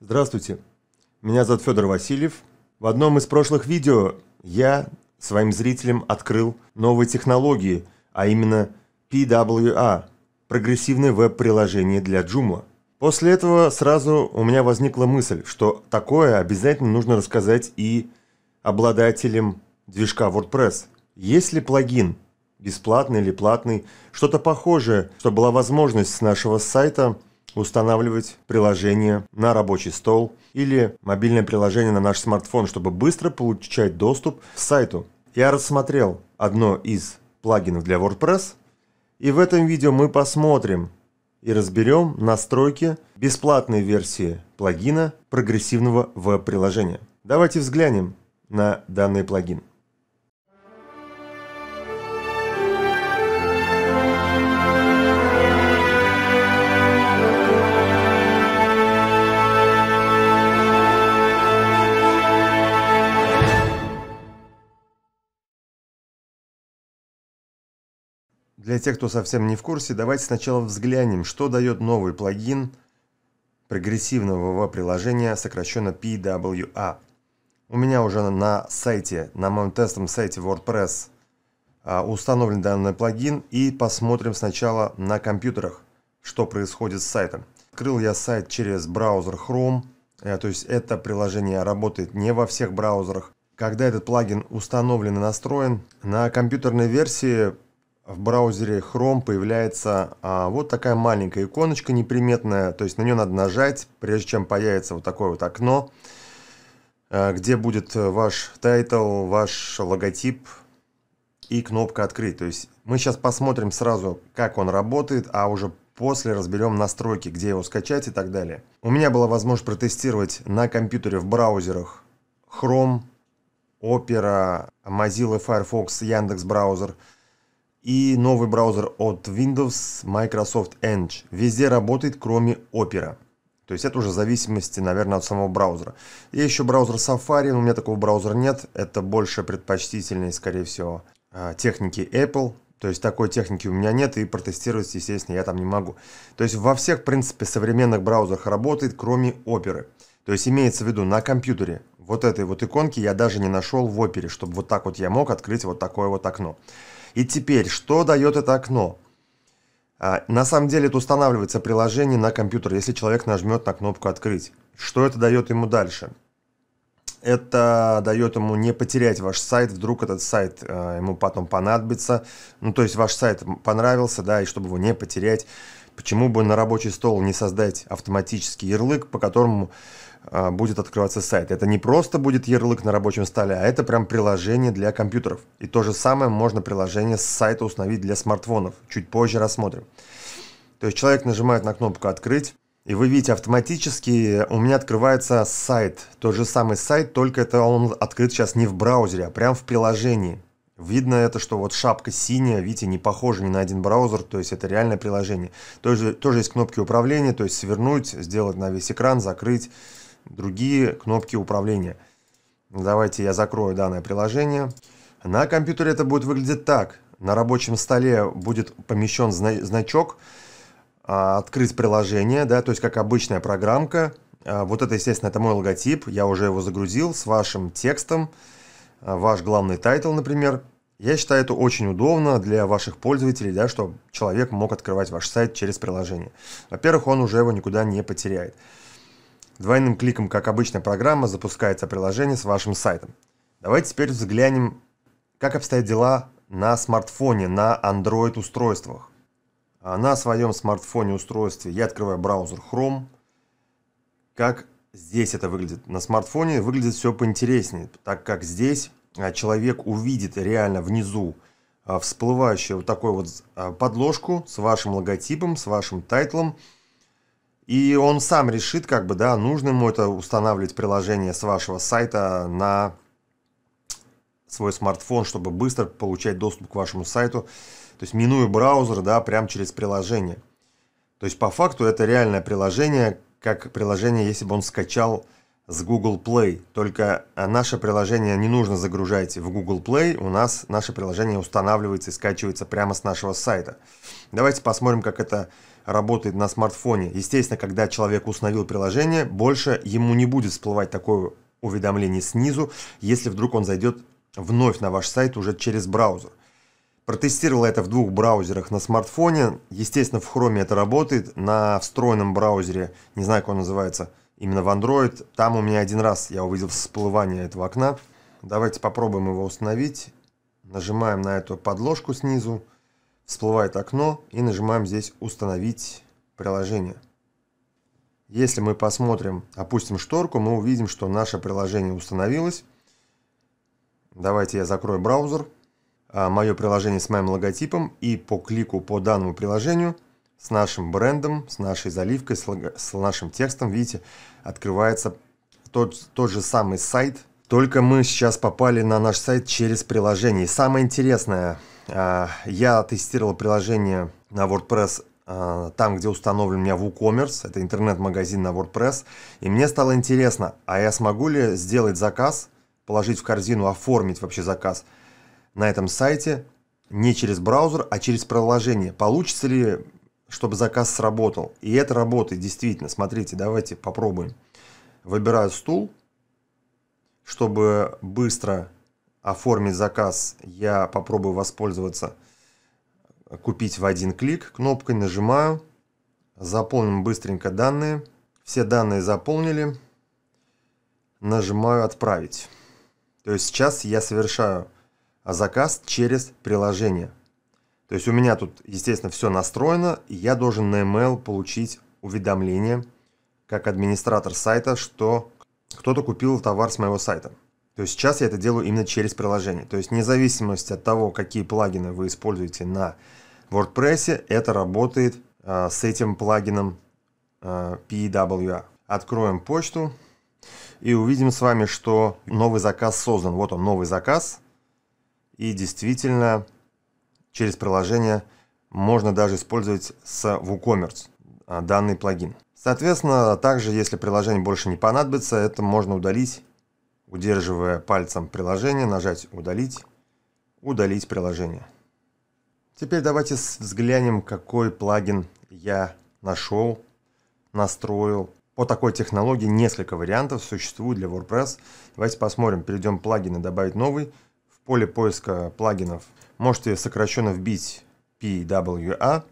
Здравствуйте, меня зовут Федор Васильев. В одном из прошлых видео я своим зрителям открыл новые технологии, а именно PWA – прогрессивное веб-приложение для Joomla. После этого сразу у меня возникла мысль, что такое обязательно нужно рассказать и обладателям движка WordPress. Есть ли плагин, бесплатный или платный, что-то похожее, что была возможность с нашего сайта устанавливать приложение на рабочий стол или мобильное приложение на наш смартфон, чтобы быстро получать доступ к сайту. Я рассмотрел одно из плагинов для WordPress, и в этом видео мы посмотрим и разберем настройки бесплатной версии плагина прогрессивного веб-приложения. Давайте взглянем на данный плагин. Для тех, кто совсем не в курсе, давайте сначала взглянем, что дает новый плагин прогрессивного веб-приложения, сокращенно PWA. У меня уже на моем тестовом сайте WordPress установлен данный плагин, и посмотрим сначала на компьютерах, что происходит с сайтом. Открыл я сайт через браузер Chrome, то есть это приложение работает не во всех браузерах. Когда этот плагин установлен и настроен, на компьютерной версии в браузере Chrome появляется вот такая маленькая иконочка неприметная, то есть на нее надо нажать, прежде чем появится вот такое вот окно, где будет ваш тайтл, ваш логотип и кнопка «Открыть». То есть мы сейчас посмотрим сразу, как он работает, а уже после разберем настройки, где его скачать и так далее. У меня была возможность протестировать на компьютере в браузерах Chrome, Opera, Mozilla, Firefox, Яндекс.Браузер и новый браузер от Windows Microsoft Edge. Везде работает, кроме Opera. То есть это уже в зависимости, наверное, от самого браузера. И еще браузер Safari, но у меня такого браузера нет. Это больше предпочтительные, скорее всего, техники Apple. То есть такой техники у меня нет, и протестировать, естественно, я там не могу. То есть во всех, в принципе, современных браузерах работает, кроме Opera. То есть имеется в виду на компьютере. Вот этой вот иконки я даже не нашел в Opera, чтобы вот так вот я мог открыть вот такое вот окно. И теперь, что дает это окно? На самом деле, это устанавливается приложение на компьютер, если человек нажмет на кнопку «Открыть». Что это дает ему дальше? Это дает ему не потерять ваш сайт, вдруг этот сайт ему потом понадобится. Ну, то есть ваш сайт понравился, да, и чтобы его не потерять, почему бы на рабочий стол не создать автоматический ярлык, по которому будет открываться сайт. Это не просто будет ярлык на рабочем столе, а это прям приложение для компьютеров. И то же самое можно приложение с сайта установить для смартфонов. Чуть позже рассмотрим. То есть человек нажимает на кнопку «Открыть», и вы видите, автоматически у меня открывается сайт. Тот же самый сайт, только это он открыт сейчас не в браузере, а прям в приложении. Видно это, что вот шапка синяя, видите, не похожа ни на один браузер, то есть это реальное приложение. Тоже есть кнопки управления, то есть свернуть, сделать на весь экран, закрыть. Другие кнопки управления. Давайте я закрою данное приложение. На компьютере это будет выглядеть так. На рабочем столе будет помещен значок «Открыть приложение», да, то есть как обычная программка. Вот это, естественно, это мой логотип. Я уже его загрузил с вашим текстом, ваш главный тайтл, например. Я считаю, это очень удобно для ваших пользователей, да, чтобы человек мог открывать ваш сайт через приложение. Во-первых, он уже его никуда не потеряет. Двойным кликом, как обычная программа, запускается приложение с вашим сайтом. Давайте теперь взглянем, как обстоят дела на смартфоне, на Android устройствах. На своем смартфоне устройстве я открываю браузер Chrome. Как здесь это выглядит? На смартфоне выглядит все поинтереснее, так как здесь человек увидит реально внизу всплывающую вот такую вот подложку с вашим логотипом, с вашим тайтлом. И он сам решит, как бы, да, нужно ему это устанавливать приложение с вашего сайта на свой смартфон, чтобы быстро получать доступ к вашему сайту, то есть минуя браузер, да, прям через приложение. То есть по факту это реальное приложение, как приложение, если бы он скачал с Google Play. Только наше приложение не нужно загружать в Google Play, у нас наше приложение устанавливается и скачивается прямо с нашего сайта. Давайте посмотрим, как это работает на смартфоне. Естественно, когда человек установил приложение, больше ему не будет всплывать такое уведомление снизу, если вдруг он зайдет вновь на ваш сайт уже через браузер. Протестировал это в двух браузерах на смартфоне. Естественно, в Chrome это работает. На встроенном браузере, не знаю, как он называется, именно в Android, там у меня один раз я увидел всплывание этого окна. Давайте попробуем его установить. Нажимаем на эту подложку снизу, всплывает окно, и нажимаем здесь «Установить приложение». Если мы посмотрим, опустим шторку, мы увидим, что наше приложение установилось. Давайте я закрою браузер, мое приложение с моим логотипом, и по клику по данному приложению с нашим брендом, с нашей заливкой, с нашим текстом, видите, открывается тот же самый сайт. Только мы сейчас попали на наш сайт через приложение. И самое интересное, я тестировал приложение на WordPress там, где установлен у меня WooCommerce, это интернет-магазин на WordPress, и мне стало интересно, а я смогу ли сделать заказ, положить в корзину, оформить вообще заказ на этом сайте не через браузер, а через приложение. Получится ли, чтобы заказ сработал? И это работает действительно. Смотрите, давайте попробуем. Выбираю стул. Чтобы быстро оформить заказ, я попробую воспользоваться «Купить в один клик» кнопкой, нажимаю, заполним быстренько данные, все данные заполнили, нажимаю «Отправить». То есть сейчас я совершаю заказ через приложение. То есть у меня тут, естественно, все настроено, и я должен на email получить уведомление, как администратор сайта, что кто-то купил товар с моего сайта. То есть сейчас я это делаю именно через приложение. То есть вне зависимости от того, какие плагины вы используете на WordPress, это работает с этим плагином PWA. Откроем почту и увидим с вами, что новый заказ создан. Вот он, новый заказ. И действительно, через приложение можно даже использовать с WooCommerce данный плагин. Соответственно, также, если приложение больше не понадобится, это можно удалить, удерживая пальцем приложение, нажать «Удалить», «Удалить приложение». Теперь давайте взглянем, какой плагин я нашел, настроил. По такой технологии несколько вариантов существует для WordPress. Давайте посмотрим, перейдем в плагины, добавить новый. В поле поиска плагинов можете сокращенно вбить PWA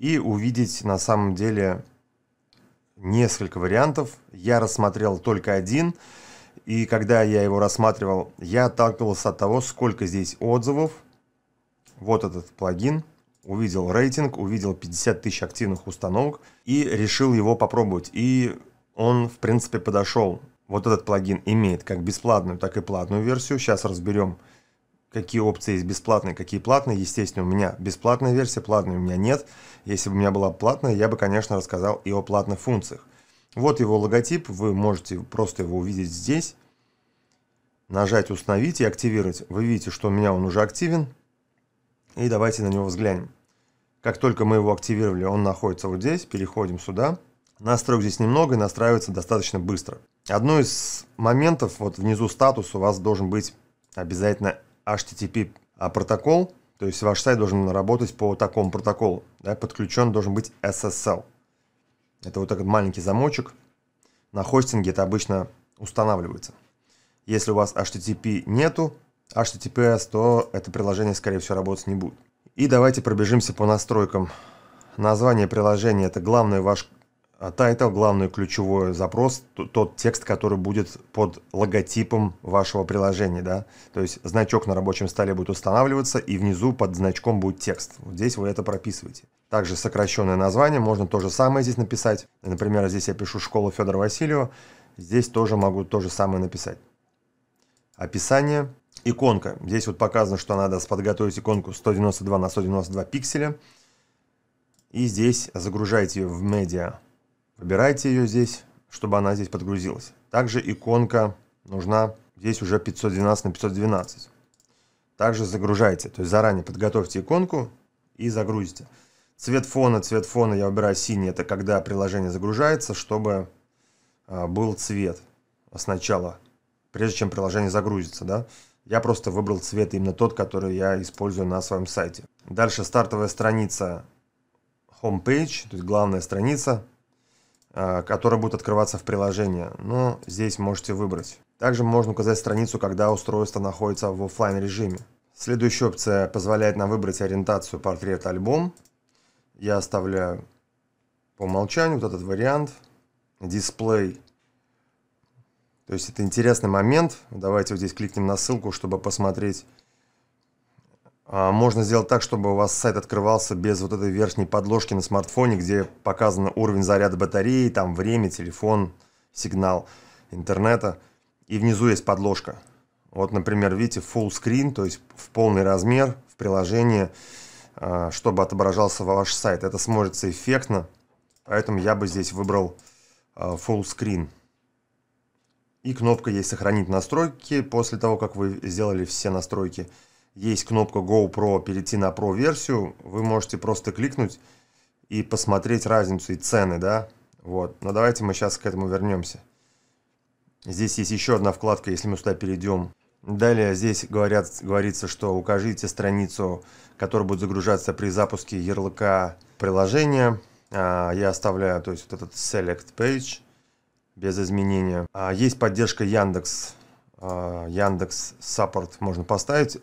и увидеть на самом деле несколько вариантов. Я рассмотрел только один, и когда я его рассматривал, я отталкивался от того, сколько здесь отзывов. Вот этот плагин, увидел рейтинг, увидел 50 тысяч активных установок и решил его попробовать. И он, в принципе, подошел. Вот этот плагин имеет как бесплатную, так и платную версию. Сейчас разберем, какие опции есть бесплатные, какие платные. Естественно, у меня бесплатная версия, платной у меня нет. Если бы у меня была платная, я бы, конечно, рассказал и о платных функциях. Вот его логотип, вы можете просто его увидеть здесь. Нажать «Установить» и «Активировать». Вы видите, что у меня он уже активен. И давайте на него взглянем. Как только мы его активировали, он находится вот здесь. Переходим сюда. Настроек здесь немного, и настраивается достаточно быстро. Одно из моментов, вот внизу статус у вас должен быть обязательно HTTP протокол, то есть ваш сайт должен работать по такому протоколу, да, подключен должен быть SSL. Это вот этот маленький замочек, на хостинге это обычно устанавливается. Если у вас HTTP нету, HTTPS, то это приложение, скорее всего, работать не будет. И давайте пробежимся по настройкам. Название приложения – это главный ваш тайтл, главный ключевой запрос, тот текст, который будет под логотипом вашего приложения, да? То есть значок на рабочем столе будет устанавливаться, и внизу под значком будет текст. Вот здесь вы это прописываете. Также сокращенное название, можно то же самое здесь написать. Например, здесь я пишу «Школа Федора Васильева», здесь тоже могу то же самое написать. Описание, иконка. Здесь вот показано, что надо подготовить иконку 192 на 192 пикселя. И здесь загружаете ее в медиа. Выбирайте ее здесь, чтобы она здесь подгрузилась. Также иконка нужна здесь уже 512 на 512. Также загружайте, то есть заранее подготовьте иконку и загрузите. Цвет фона я выбираю синий, это когда приложение загружается, чтобы был цвет сначала, прежде чем приложение загрузится, да? Я просто выбрал цвет именно тот, который я использую на своем сайте. Дальше стартовая страница. homepage, то есть главная страница, которая будет открываться в приложении. Но здесь можете выбрать. Также можно указать страницу, когда устройство находится в офлайн режиме. Следующая опция позволяет нам выбрать ориентацию портрет-альбом. Я оставляю по умолчанию вот этот вариант. Дисплей. То есть это интересный момент. Давайте вот здесь кликнем на ссылку, чтобы посмотреть. Можно сделать так, чтобы у вас сайт открывался без вот этой верхней подложки на смартфоне, где показан уровень заряда батареи, там время, телефон, сигнал интернета. И внизу есть подложка. Вот, например, видите, full screen, то есть в полный размер в приложении, чтобы отображался ваш сайт. Это смотрится эффектно, поэтому я бы здесь выбрал full screen. И кнопка есть «Сохранить настройки». После того, как вы сделали все настройки, есть кнопка GoPro «Перейти на Pro-версию». Вы можете просто кликнуть и посмотреть разницу и цены, да? Вот. Но давайте мы сейчас к этому вернемся. Здесь есть еще одна вкладка, если мы сюда перейдем. Далее здесь говорится, что укажите страницу, которая будет загружаться при запуске ярлыка приложения. Я оставляю, то есть вот этот Select Page без изменения. Есть поддержка Яндекс. Яндекс Саппорт можно поставить.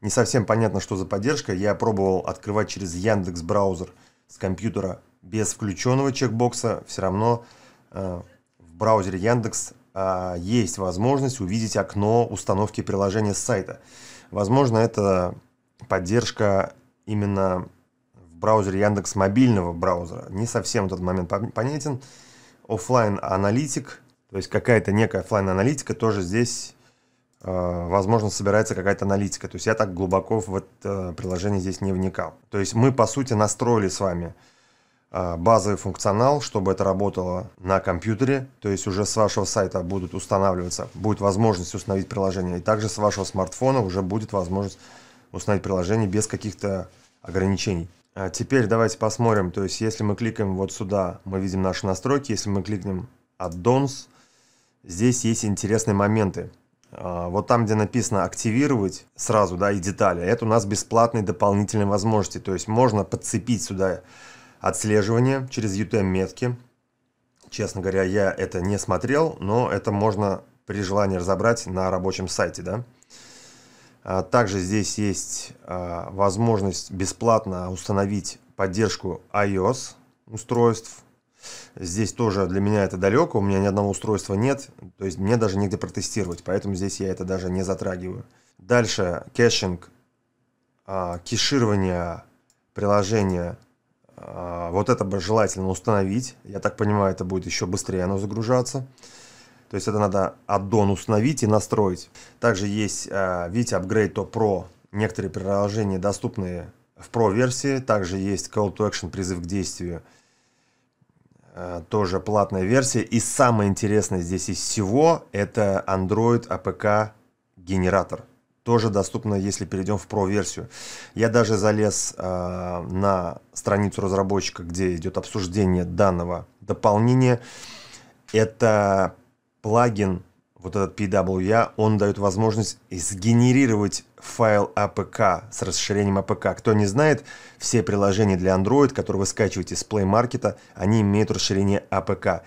Не совсем понятно, что за поддержка. Я пробовал открывать через Яндекс.Браузер с компьютера без включенного чекбокса. Все равно в браузере Яндекс есть возможность увидеть окно установки приложения с сайта. Возможно, это поддержка именно в браузере Яндекс мобильного браузера. Не совсем этот момент понятен. Оффлайн-аналитик, то есть какая-то некая оффлайн-аналитика, тоже здесь, возможно, собирается какая-то аналитика. То есть я так глубоко в это приложение здесь не вникал. То есть мы, по сути, настроили с вами базовый функционал, чтобы это работало на компьютере. То есть уже с вашего сайта будут устанавливаться, будет возможность установить приложение. И также с вашего смартфона уже будет возможность установить приложение без каких-то ограничений. Теперь давайте посмотрим, то есть если мы кликаем вот сюда, мы видим наши настройки, если мы кликнем Add-ons, здесь есть интересные моменты. Вот там, где написано «Активировать» сразу, да, и детали, это у нас бесплатные дополнительные возможности, то есть можно подцепить сюда отслеживание через UTM-метки. Честно говоря, я это не смотрел, но это можно при желании разобрать на рабочем сайте, да. Также здесь есть возможность бесплатно установить поддержку iOS устройств. Здесь тоже для меня это далеко, у меня ни одного устройства нет, то есть мне даже негде протестировать, поэтому здесь я это даже не затрагиваю. Дальше кэшинг, кеширование приложения, вот это бы желательно установить. Я так понимаю, это будет еще быстрее оно загружаться. То есть это надо аддон установить и настроить. Также есть, видите, Upgrade to Pro. Некоторые приложения доступны в Pro-версии. Также есть Call to Action, призыв к действию. Тоже платная версия. И самое интересное здесь из всего, это Android APK генератор. Тоже доступно, если перейдем в Pro-версию. Я даже залез на страницу разработчика, где идет обсуждение данного дополнения. Это плагин, вот этот PWA, он дает возможность сгенерировать файл APK с расширением APK. Кто не знает, все приложения для Android, которые вы скачиваете с Play Market, они имеют расширение APK.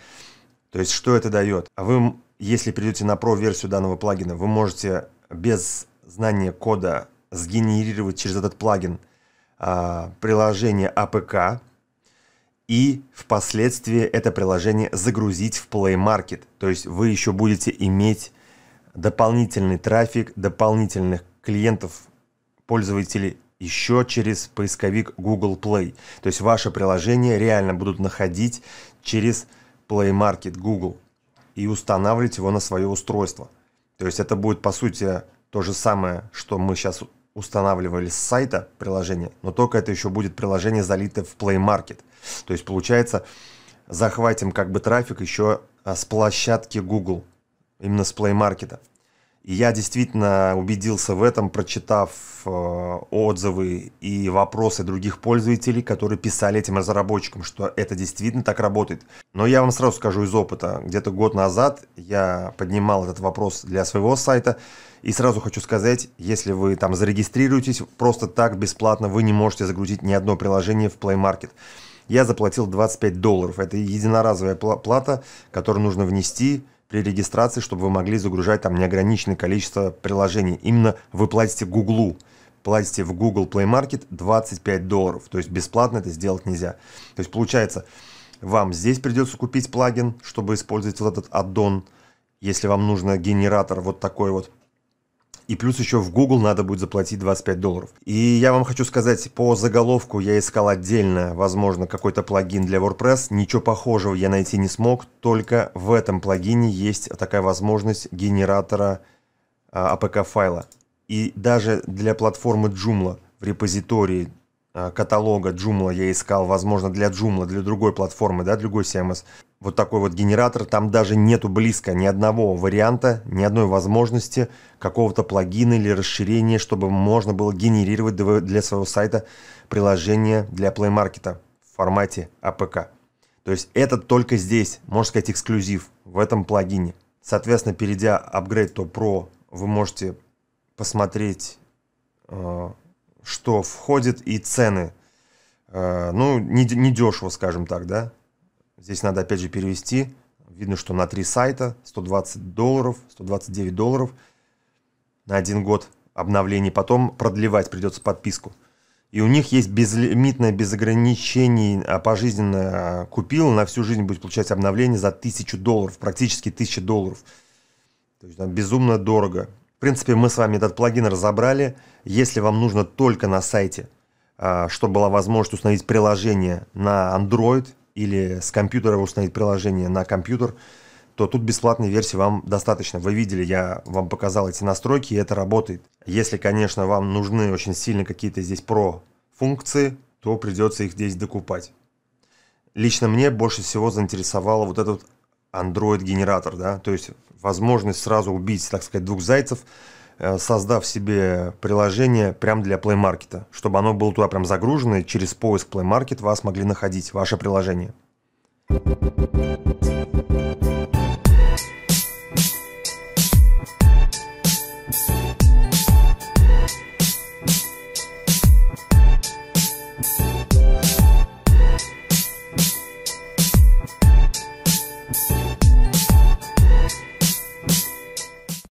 То есть, что это дает? А вы, если придете на Pro-версию данного плагина, вы можете без знания кода сгенерировать через этот плагин приложение APK, и впоследствии это приложение загрузить в Play Market. То есть вы еще будете иметь дополнительный трафик, дополнительных клиентов, пользователей еще через поисковик Google Play. То есть ваше приложение реально будут находить через Play Market Google и устанавливать его на свое устройство. То есть это будет, по сути, то же самое, что мы сейчас устанавливали с сайта приложение, но только это еще будет приложение залито в Play Market. То есть получается, захватим как бы трафик еще с площадки Google, именно с Play Market. И я действительно убедился в этом, прочитав отзывы и вопросы других пользователей, которые писали этим разработчикам, что это действительно так работает. Но я вам сразу скажу из опыта. Где-то год назад я поднимал этот вопрос для своего сайта. И сразу хочу сказать, если вы там зарегистрируетесь, просто так бесплатно вы не можете загрузить ни одно приложение в Play Market. я заплатил $25. Это единоразовая плата, которую нужно внести при регистрации, чтобы вы могли загружать там неограниченное количество приложений. Именно вы платите Google. Платите в Google Play Market $25. То есть бесплатно это сделать нельзя. То есть получается, вам здесь придется купить плагин, чтобы использовать вот этот аддон, если вам нужно генератор вот такой вот. И плюс еще в Google надо будет заплатить $25. И я вам хочу сказать, по заголовку я искал отдельно, возможно, какой-то плагин для WordPress. Ничего похожего я найти не смог, только в этом плагине есть такая возможность генератора APK-файла. И даже для платформы Joomla в репозитории каталога Joomla я искал, возможно, для Joomla, для другой платформы, да, другой CMS. Вот такой вот генератор, там даже нету близко ни одного варианта, ни одной возможности какого-то плагина или расширения, чтобы можно было генерировать для своего сайта приложение для Play Market в формате APK. То есть это только здесь, можно сказать, эксклюзив в этом плагине. Соответственно, перейдя Upgrade to Pro, вы можете посмотреть, что входит, и цены. Ну, недешево, скажем так, да. Здесь надо опять же перевести. Видно, что на 3 сайта $120, $129 на 1 год обновлений. Потом продлевать придется подписку. И у них есть безлимитное, без ограничений, пожизненно купил. На всю жизнь будет получать обновление за $1000, практически $1000. То есть там безумно дорого. В принципе, мы с вами этот плагин разобрали. Если вам нужно только на сайте, чтобы была возможность установить приложение на Android или с компьютера установить приложение на компьютер, то тут бесплатной версии вам достаточно. Вы видели, я вам показал эти настройки, и это работает. Если, конечно, вам нужны очень сильно какие-то здесь про-функции, то придется их здесь докупать. Лично мне больше всего заинтересовало вот этот Android-генератор, да, то есть возможность сразу убить, так сказать, двух зайцев, создав себе приложение прям для Play Market, чтобы оно было туда прям загружено, и через поиск Play Market вас могли находить, ваше приложение.